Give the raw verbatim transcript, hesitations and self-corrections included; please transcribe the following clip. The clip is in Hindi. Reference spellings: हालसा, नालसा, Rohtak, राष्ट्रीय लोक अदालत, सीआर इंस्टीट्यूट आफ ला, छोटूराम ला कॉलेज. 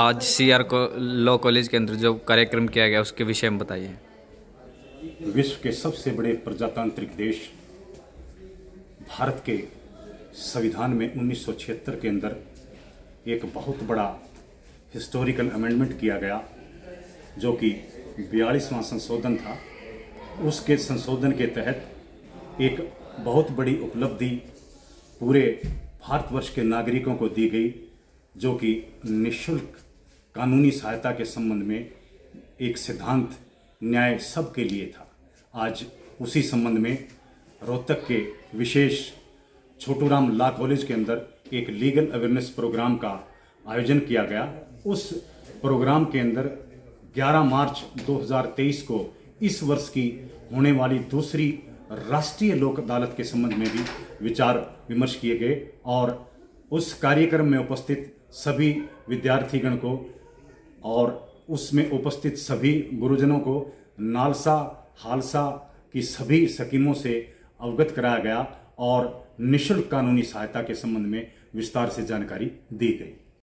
आज सी आर लॉ कॉलेज के अंदर जो कार्यक्रम किया गया उसके विषय में बताइए। विश्व के सबसे बड़े प्रजातांत्रिक देश भारत के संविधान में उन्नीस सौ छिहत्तर के अंदर एक बहुत बड़ा हिस्टोरिकल अमेंडमेंट किया गया जो कि बयालीसवां संशोधन था। उसके संशोधन के तहत एक बहुत बड़ी उपलब्धि पूरे भारतवर्ष के नागरिकों को दी गई जो कि निःशुल्क कानूनी सहायता के संबंध में एक सिद्धांत न्याय सबके लिए था। आज उसी संबंध में रोहतक के विशेष छोटूराम ला कॉलेज के अंदर एक लीगल अवेयरनेस प्रोग्राम का आयोजन किया गया। उस प्रोग्राम के अंदर ग्यारह मार्च दो हज़ार तेईस को इस वर्ष की होने वाली दूसरी राष्ट्रीय लोक अदालत के संबंध में भी विचार विमर्श किए गए और उस कार्यक्रम में उपस्थित सभी विद्यार्थीगण को और उसमें उपस्थित सभी गुरुजनों को नालसा हालसा की सभी स्कीमों से अवगत कराया गया और निःशुल्क कानूनी सहायता के संबंध में विस्तार से जानकारी दी गई।